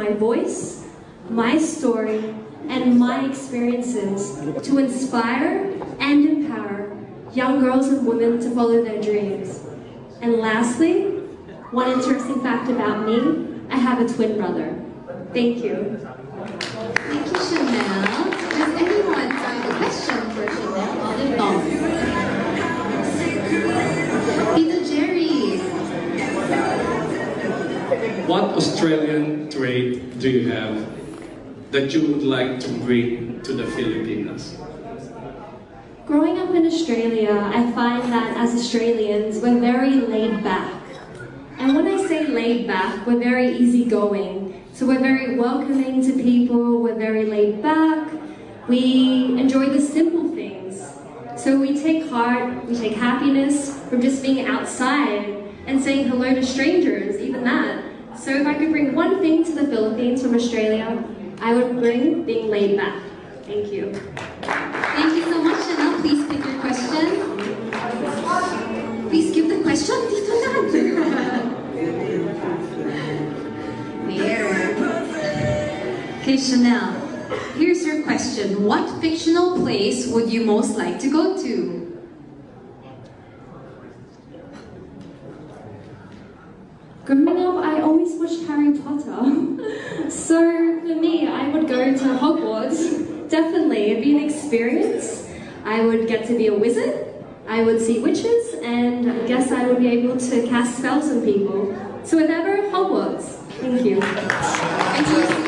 my voice, my story, and my experiences to inspire and empower young girls and women to follow their dreams. And lastly, one interesting fact about me, I have a twin brother. Thank you. Thank you, Chanel. Does anyone have a question for Chanel? All in all. Peter Jerry. What Australian trait do you have that you would like to bring to the Filipinas? Growing up in Australia, I find that as Australians, we're very laid back. And when I say laid back, we're very easygoing. So we're very welcoming to people, we're very laid back, we enjoy the simple things. So we take heart, we take happiness from just being outside and saying hello to strangers, even that. So if I could bring one thing to the Philippines from Australia, I would bring being laid back. Thank you. Thank you so much, Chanel. Please pick your question. Please give the question. Dito na. Okay, Chanel. Here's your question. What fictional place would you most like to go to? Growing up, I always watched Harry Potter. So for me, I would go to Hogwarts. Definitely, it'd be an experience. I would get to be a wizard, I would see witches, and I guess I would be able to cast spells on people. So whatever, Hogwarts. Thank you.